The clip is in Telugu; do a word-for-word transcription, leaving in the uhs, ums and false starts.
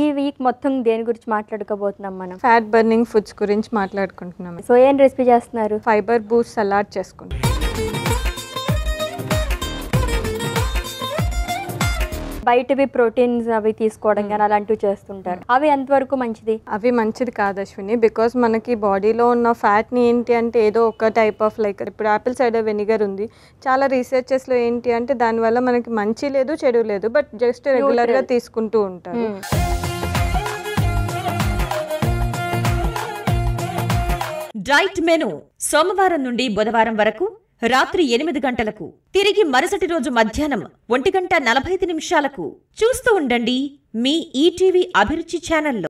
ఈ వీక్ మొత్తం దేని గురించి మాట్లాడుకోబోతున్నాం మనం? ఫ్యాట్ బర్నింగ్ ఫుడ్స్ గురించి మాట్లాడుకుంటున్నాం. సో ఏం రెసిపీ చేస్తున్నారు? ఫైబర్ బూస్ట్ సలాడ్ చేసుకుంటున్నాం. బయటవి ప్రోటీన్స్ అవి తీసుకోవడం కానీ అలాంటివి చేస్తుంటారు. అవి ఎంతవరకు మంచిది? అవి మంచిది కాదు అశ్విని, బికాస్ మనకి బాడీలో ఉన్న ఫ్యాట్ని ఏంటి అంటే ఏదో ఒక టైప్ ఆఫ్ లైక్ ఇప్పుడు యాపిల్ సైడర్ వెనిగర్ ఉంది, చాలా రీసెర్చెస్లో ఏంటి అంటే దానివల్ల మనకి మంచి లేదు చెడు లేదు, బట్ జస్ట్ రెగ్యులర్గా తీసుకుంటూ ఉంటారు. డైట్ మెను సోమవారం నుండి బుధవారం వరకు రాత్రి ఎనిమిది గంటలకు, తిరిగి మరుసటి రోజు మధ్యాహ్నం ఒంటి గంట నలభై ఐదు నిమిషాలకు చూస్తూ ఉండండి మీ ఈటీవీ అభిరుచి ఛానల్లో.